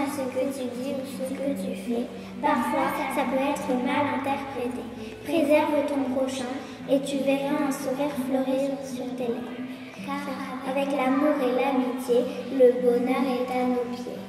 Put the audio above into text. à ce que tu dis ou ce que tu fais. Parfois, ça peut être mal interprété. Préserve ton prochain et tu verras un sourire fleurir sur tes lèvres. Car avec l'amour et l'amitié, le bonheur est à nos pieds.